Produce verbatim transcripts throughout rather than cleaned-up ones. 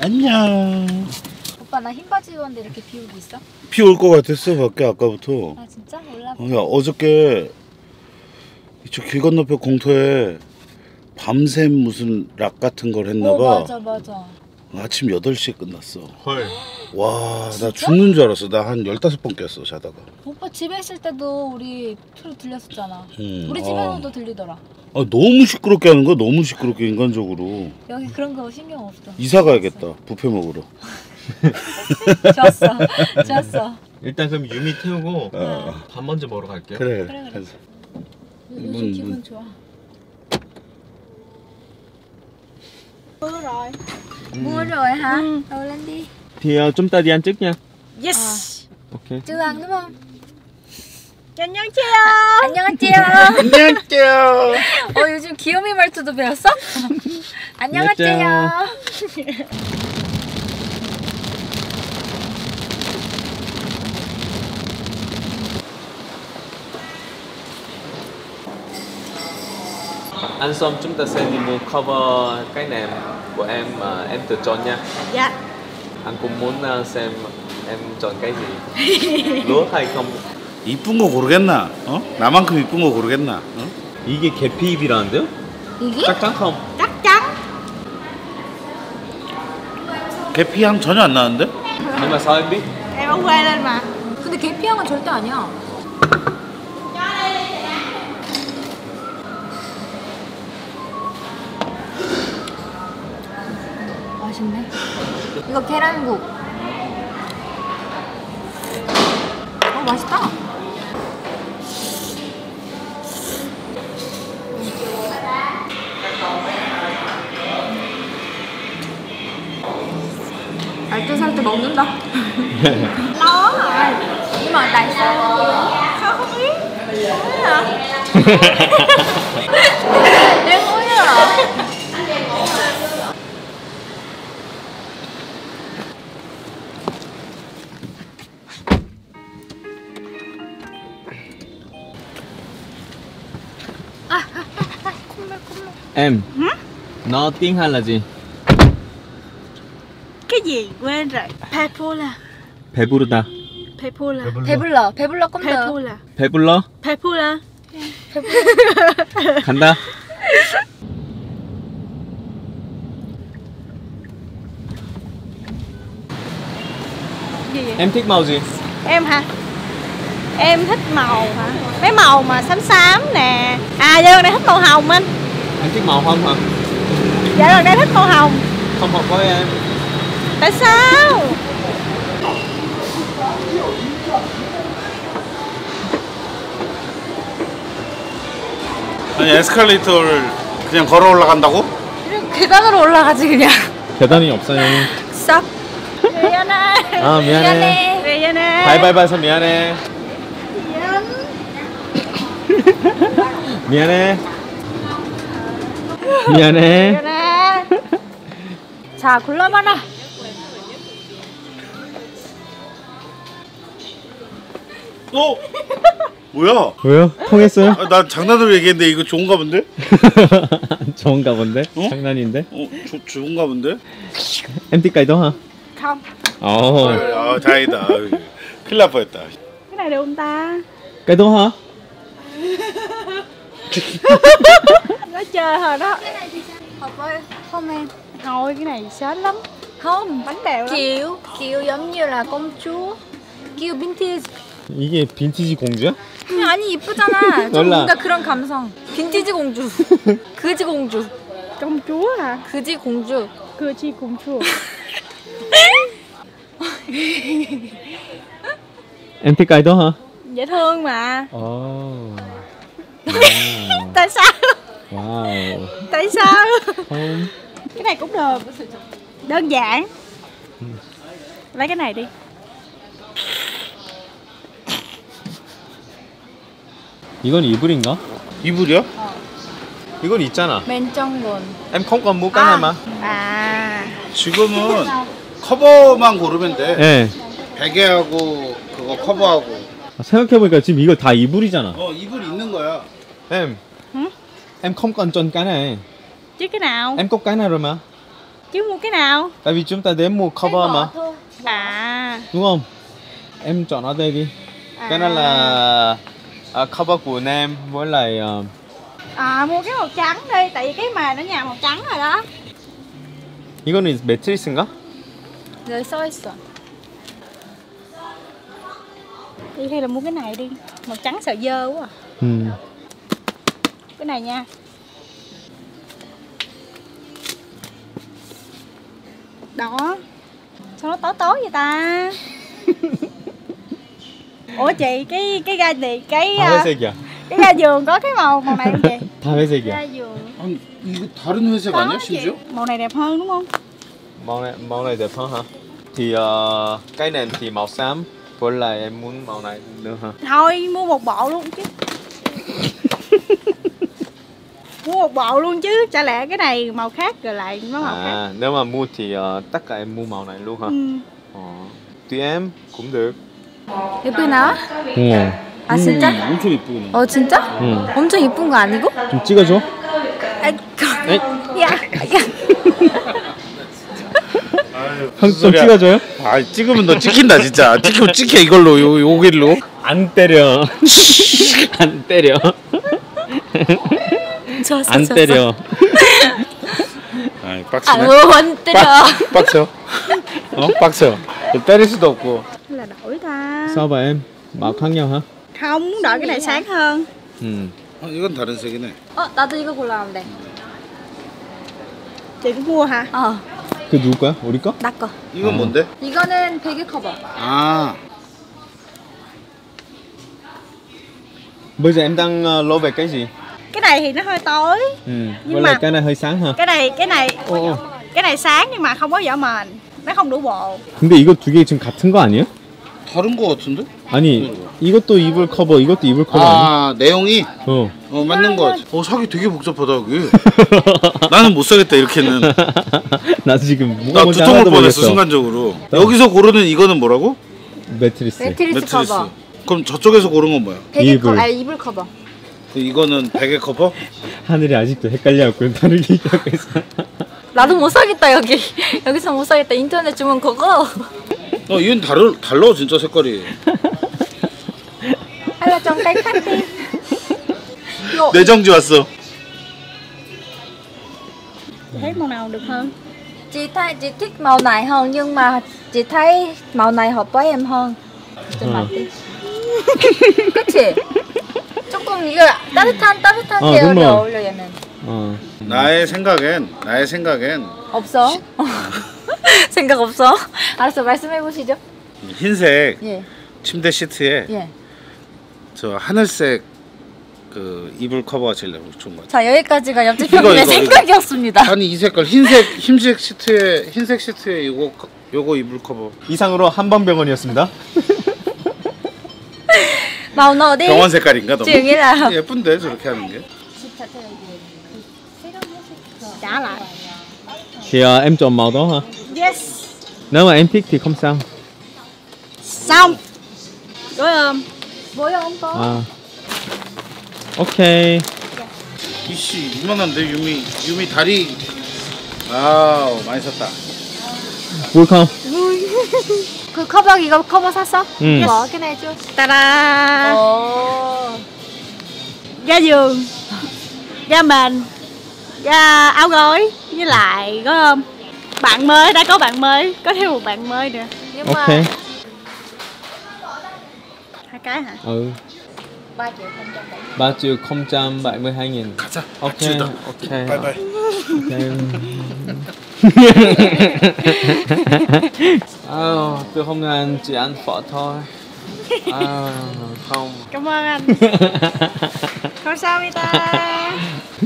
안녕. 오빠 나 힘 빠지는데 이렇게 비 오고 있어? 비 올 것 같았어 밖에 아까부터. 아 진짜? 몰라. 야 어저께 이쪽 길 건너편 공터에 밤샘 무슨 락 같은 걸 했나봐. 어, 맞아 맞아. 아침 여덟 시에 끝났어. 헐. 와, 나 죽는 줄 알았어. 나 한 열다섯 번 깼어 자다가. 오빠 집에 있을 때도 우리 트로 들렸었잖아. 음, 우리 집에서도 아. 들리더라. 아 너무 시끄럽게 하는 거야. 너무 시끄럽게 인간적으로. 여기 그런 거 신경 없어. 이사 가야겠다. 뷔페 먹으러. 좋았어. 좋았어. 일단 그럼 유미 태우고 어. 밥 먼저 먹으러 갈게요. 그래. 그래, 그래. 요즘 문, 기분 문. 좋아. Mua rồi. Mua rồi hả? Ừ. Ừ, lên đi. Thì uh, chúng ta đi ăn trước nha. Yes. À. Ok. Chưa ăn đúng không? 안녕하세요. 안녕하세요. 안녕하세요. 어 요즘 귀요미 말투도 배웠어? 안녕하세요. Ăn xong chúng ta sẽ đi mua cover cái nệm của em mà em tự chọn nha. Dạ. Anh cũng muốn xem em chọn cái gì. Lúa hay không? 이쁜 거 고르겠나? 어? 나만큼 이쁜 거 고르겠나? 어? 이게 계피잎이라는데요? 이게? 짝짝함. 짝짝. 계피 향 전혀 안 나는데? 얼마 사인비? 얼마 후에 얼마? 근데 계피 향은 절대 아니야. 맛있네. 이거 계란국. 어 맛있다. 알뜰살뜰 먹는다. Nó hả? Nhưng mà tại sao? Sao không biết? Thế hả? Đen mũi hả? Em, hmm? Nó tiếng Hàn là gì? Cái gì quên rồi. 배불러. 배부르다. 배불러. 배불러. 배불러 꼼다. 배불러. 배불러. 배불러. 간다. Em thích màu gì? Em hả? Em thích màu hả? Mấy màu mà xám xám nè. À giờ này thích màu hồng anh. Em thích màu hồng hả? Dạ rồi đây thích màu hồng. Không hợp với em. Tại sao? 아니 에스컬레이터를 그냥 걸어 올라간다고? 계단으로 올라가지 그냥. 계단이 없어요. 싹. 미안해. 아 미안해. 미안해. 바이바이바이서 미안해. 미안. 미안해. 미안해. 미안해. 자 골라봐라. 어? 뭐야? 왜요? 통했어요? 아, 나 장난으로 얘기했는데 이거 좋은가 본데? 좋은가 본데? 어? 장난인데? 어? 조, 좋은가 본데? 엠티까지도 하? 컴. 어. 아, 다행이다. 큰일 날 뻔했다. cái này được không ta? cái đó hả? Nó chơi hả đó. Cái này thì sao? Hợp với không em? Thôi cái này sến lắm. Không, bánh bèo lắm. Kiểu, kiểu giống như là công chúa. Kiểu vintage. 이게 빈티지 공주야? 아니 이쁘잖아. 좀 뭔가 그런 감성. 빈티지 공주. 그지 공주. 공주야? 그지 공주. 그지 공주. Em thích cái đó hả? Dễ thương mà. Oh. Wow. Tại sao? Wow. Tại sao? Không. Cái này cũng được. Đơn giản. Lấy cái này đi. 이건 이불인가? 이불이야? 어. 이건 있잖아. 맨 정돈. em không còn mua cái này mà. 아. 지금은 커버만 고르면 돼. 네. 베개하고 그거 커버하고. 아, 생각해보니까 지금 이거 다 이불이잖아. 어, 이불 있는 거야. em. 응? em không còn chọn cái này. chứ cái nào? em có cái này rồi mà. Chứ mua cái nào? Tại vì chúng ta đến mua cover mà. À, đúng không? Em chọn ở đây đi. À. Cái đó là uh, cover của Nam với lại uh... à, mua cái màu trắng đi, tại vì cái màn ở nhà màu trắng rồi đó. 이거는 매트리스인가? 네, 써 있어. Đi hay là mua cái này đi, màu trắng sợ dơ quá à. Ừ. Cái này nha. Đó. Sao nó tối tối vậy ta? Ủa chị, cái cái ga này cái uh, cái ga giường có cái màu màu này không chị? Ga giường. Màu này đẹp hơn đúng không? Màu này màu này đẹp hơn hả? Thì uh, cái nền thì màu xám, với lại em muốn màu này nữa hả? Thôi mua một bộ luôn chứ. Mua một bộ luôn chứ, chả lẽ cái này màu khác rồi lại nó màu à, khác. Nếu mà mua thì uh, tất cả em mua màu này luôn hả? Ừ. Ờ, tùy em cũng được. 예쁘게 나와? 응. 아 진짜? 음, 엄청 예쁘네. 어 진짜? 응. 엄청 예쁜 거 아니고? 좀 찍어줘. 아이, 에이. 야, 야. 좀 찍어줘요? 아 찍으면 너 찍힌다 진짜. 찍히면 찍혀 이걸로 요 요길로. 안 때려. 안 때려. 졌어, 안 졌어. 때려. 아이 빡치네. 아우 안 때려. 빡쳐. 어 빡쳐. 때릴 수도 없고. Là đổi ta. Sao vậy em? Bảo khác nhau hả? Không, muốn đổi cái này sáng hơn. Ừ. Ờ, 이건 다른 색이네. 어, 나도 이거 골라왔는데. Chị cũng mua hả? Ờ. 그 누구 거야? 우리 거? 나 거. 이건 뭔데? 이거는 베개 커버. À. Bây giờ em đang lô về cái gì? Cái này thì nó hơi tối. Ừ. Nhưng mà cái này hơi sáng hả? Cái này cái này oh, oh. Cái này sáng nhưng mà không có vỏ mền. Nó không đủ bộ. 근데 이거 두 개 지금 같은 거 아니에요? 다른 거 같은데? 아니 이것도 이불 커버 이것도 이불 커버 아, 아니야? 내용이? 어, 어 맞는 거 같아. 어 사기 되게 복잡하다 그게. 나는 못 사겠다 이렇게는. 나 지금 뭐가 뭔지 하나도 모르겠어. 나 두통을 뻔했어 순간적으로. 어. 여기서 고르는 이거는 뭐라고? 매트리스. 매트리스, 매트리스. 커버. 그럼 저쪽에서 고른 건 뭐야? 이불. 아 이불 커버. 이거는 베개 커버? 하늘이 아직도 헷갈려갖고 다른 얘기하고 있어. 나도 못 사겠다 여기. 여기서 못 사겠다. 인터넷 주문 그거. 어, 이건 다르, 달라 진짜 색깔이. 하나 좀 깔깔해. 내정지 왔어. Thấy màu nào được hơn? Chị thấy chị thích màu này hơn nhưng mà chị thấy màu này hợp với em hơn. Cho mặt đi. 그치? 조금 이거 따뜻한 따뜻한 계열이 어울려 얘는. 어. 나의 생각엔 나의 생각엔 없어. 생각 없어. 알았어 말씀해 보시죠. 흰색 예. 침대 시트에 예. 저 하늘색 그 이불 커버가 제일 좋은 것 같아요. 자 여기까지가 옆집 형님의 생각이었습니다. 아니 이 색깔 흰색 흰색 시트에 흰색 시트에 요거 요거 이불 커버. 이상으로 한방병원이었습니다. 마우너 어디? 병원 색깔인가 너무? 중이라. 예쁜데 저렇게 하는 게. Trả lại. Thì uh, em chọn màu đó hả? Yes. Nếu mà em thích thì không sao. Xong. Đối ôm. Bối ôm có. Ok. 이씨 이만한데 유미 유미 다리. 아우 많이 샀다. Vui không? Vui. 그 커버 이거 커버 샀어? 응. Mở cái này chưa? Ta-da. Oh. Ga giường. Ga mền. Dạ, áo gối với lại có không? Bạn mới đã có bạn mới, có thêm một bạn mới nữa. Nhưng ok. Mà... Hai cái hả? Ừ. ba triệu không trăm bảy mươi hai nghìn. Ok. Ok. Bye bye. Okay. Oh, tôi không ăn, chỉ ăn phở thôi. À, không. Cảm ơn anh. Không sao Mita.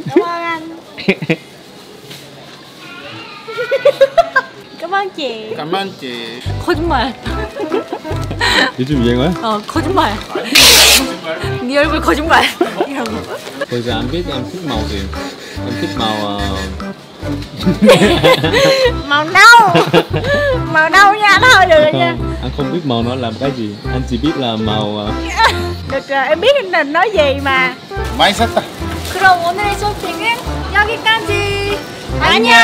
Cảm ơn anh. Cảm ơn chị. Cảm ơn chị. 거짓말. 요즘 유행어야? 어, 거짓말. 네 얼굴 거짓말. 이라고. Bây giờ anh biết em thích màu gì? Em thích màu màu nâu. Màu nâu nha, nó hơi được nha. Anh không biết màu nó làm cái gì, anh chỉ biết là màu. Được rồi, em biết anh định nói gì mà. 많이 샀다. 그럼 오늘의 쇼핑은 여기까지. 안녕.